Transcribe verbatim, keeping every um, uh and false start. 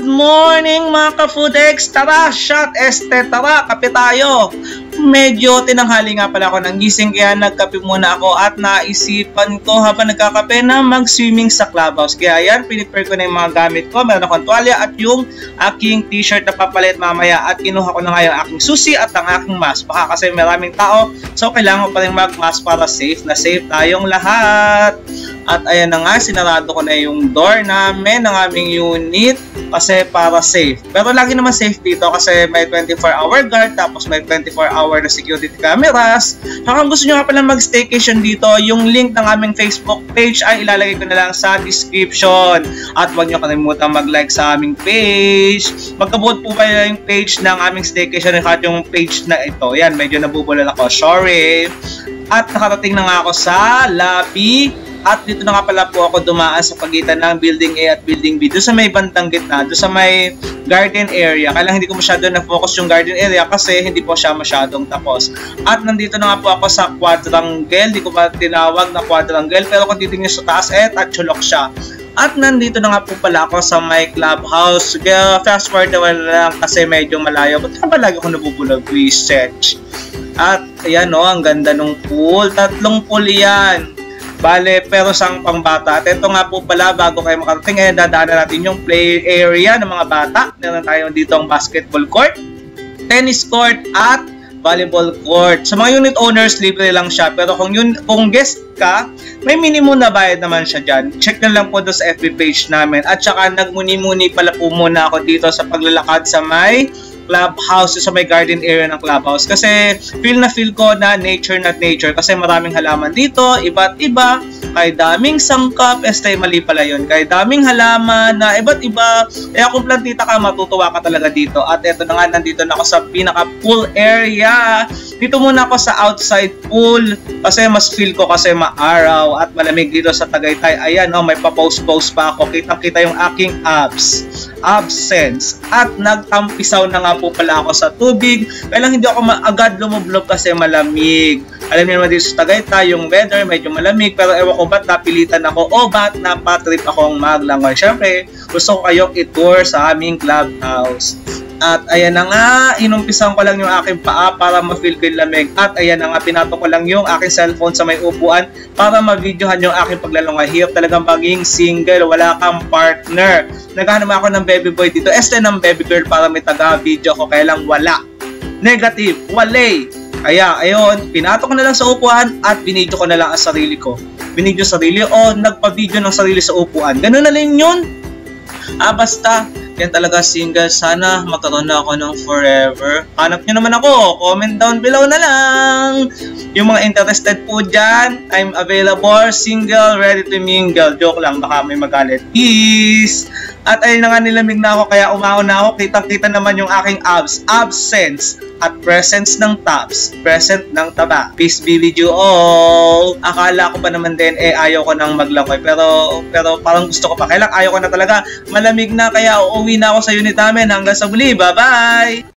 Good morning mga ka-foodex! Tara, shot este, tara, kape tayo! Medyo tinanghali nga pala ako ng gising kaya nagkape muna ako at naisipan ko habang nagkakape na mag-swimming sa clubhouse. Kaya yan, pinipare ko na yung mga gamit ko. Meron akong tuwalya at yung aking t-shirt na papalit mamaya at kinuha ko na nga yung aking susi at ang aking mask. Baka kasi maraming tao, so kailangan ko pa rin mag-mask para safe na safe tayong lahat. At ayan na nga, sinarado ko na yung door namin ng aming unit kasi para safe. Pero lagi naman safe dito kasi may twenty-four hour guard, tapos may twenty-four hour na security cameras. Kung gusto nyo nga pala mag-staycation dito, yung link ng aming Facebook page ay ilalagay ko na lang sa description. At huwag nyo kalimutan mag-like sa aming page. Magkabuot po kayo yung page ng aming staycation at yung page na ito. Yan, medyo nabubulol ako. Sorry. At nakarating na nga ako sa lobby. At dito na nga pala po ako dumaan sa pagitan ng building A at building B. Doon sa may bandang gitna, doon sa may garden area. Kailangan hindi ko masyado na-focus yung garden area kasi hindi po siya masyadong tapos. At nandito na nga po ako sa quadrangle. Hindi ko pa tinawag na quadrangle pero kung titingin sa taas, eh, tatsulok siya. At nandito na nga po pala ako sa my clubhouse. Kaya fast forward na lang kasi medyo malayo. Ba't na ba lagi ako nabubulag? Research. At ayan o, oh, ang ganda nung pool. Tatlong pool yan. Bale, pero sang pangbata. At ito nga po pala, bago kayo makarating, eh, dadaanan natin yung play area ng mga bata. Meron tayo dito ang basketball court, tennis court, at volleyball court. Sa mga unit owners, libre lang siya. Pero kung, yun, kung guest ka, may minimum na bayad naman siya dyan. Check na lang po doon sa F B page namin. At saka, nagmuni-muni pala po muna ako dito sa paglalakad sa may clubhouse, sa may garden area ng clubhouse kasi feel na feel ko na nature not nature kasi maraming halaman dito, iba't iba, kay daming sangkap, este mali pala yun, kay daming halaman na iba't iba, kaya kung plantita ka matutuwa ka talaga dito. At eto na nga, nandito na ako sa pinaka pool area. Dito muna ako sa outside pool kasi mas feel ko kasi maaraw at malamig dito sa Tagaytay. Ayan oh, may pa-post-post pa ako, kitang-kita yung aking abs, absence. At nagtampisaw na nga po pala ako sa tubig. Kailang hindi ako agad lumublob kasi malamig. Alam niyo naman dito sa Tagaytay, yung weather medyo malamig. Pero ewan ko ba't napilitan ako o ba't napatrip akong maglangoy. Siyempre, gusto ko kayong itour sa aming clubhouse. At ayan na nga, inumpisan ko lang yung aking paa para ma-feel ko yung lamig. At ayan na nga, pinato ko lang yung aking cellphone sa may upuan para ma-videohan yung aking paglalangay. Hirap talagang pagiging single, wala kang partner. Naghahanap ako ng baby boy dito, este ng baby girl para may taga-video ko. Kaya lang wala. Negative, wale. Kaya ayun, pinato ko na lang sa upuan at binidyo ko na lang ang sarili ko. Binidyo sarili o nagpa-video ng sarili sa upuan. Ganun na rin yun. Ah, basta. Yan talaga single. Sana magkaroon na ako ng forever. Hanap nyo naman ako. Comment down below na lang. Yung mga interested po dyan, I'm available, single, ready to mingle. Joke lang, baka may magalit. Peace! At ayun na nga, nilamig na ako kaya umao na ako. Kitang-kita naman yung aking abs. Absence at presence ng tabs. Present ng taba. Peace be with you all. Akala ko pa naman din, eh ayaw ko nang maglangoy. Pero, pero parang gusto ko pa. Kailang ayaw ko na talaga. Malamig na kaya uuwi na ako sa unit namin. Hanggang sa muli. Bye-bye!